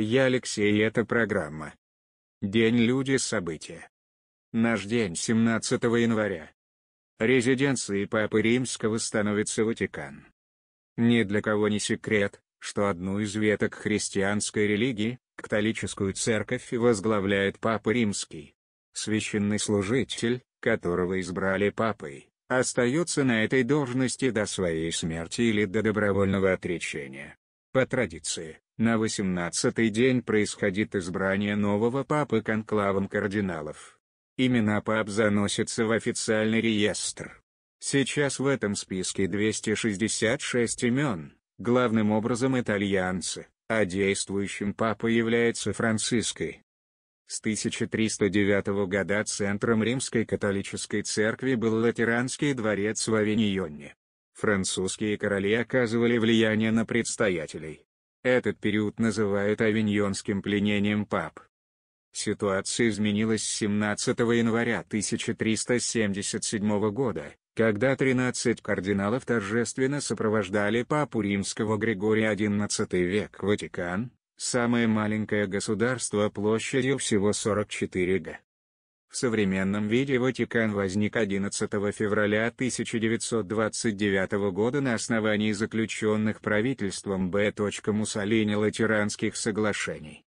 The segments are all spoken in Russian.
Я Алексей, и это программа «День, люди, события». Наш день 17 января. Резиденцией Папы Римского становится Ватикан. Ни для кого не секрет, что одну из веток христианской религии, католическую церковь, возглавляет Папа Римский. Священный служитель, которого избрали папой, остается на этой должности до своей смерти или до добровольного отречения. По традиции, на 18-й день происходит избрание нового папы конклавом кардиналов. Имена пап заносятся в официальный реестр. Сейчас в этом списке 266 имен, главным образом итальянцы, а действующим папой является Франциск I. С 1309 года центром Римской католической церкви был Латеранский дворец в Авиньоне. Французские короли оказывали влияние на предстоятелей. Этот период называют авиньонским пленением пап. Ситуация изменилась 17 января 1377 года, когда 13 кардиналов торжественно сопровождали папу римского Григория XI век Ватикан, самое маленькое государство площадью всего 44 га. В современном виде Ватикан возник 11 февраля 1929 года на основании заключенных правительством Б. Муссолини Латеранских соглашений.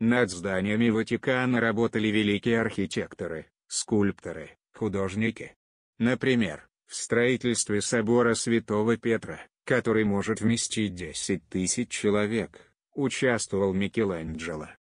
Над зданиями Ватикана работали великие архитекторы, скульпторы, художники. Например, в строительстве собора Святого Петра, который может вместить 10 тысяч человек, участвовал Микеланджело.